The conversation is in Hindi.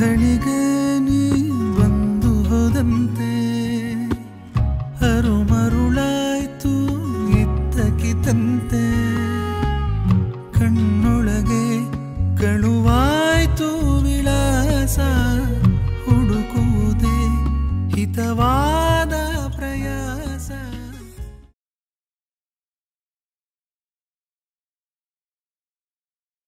खणिगे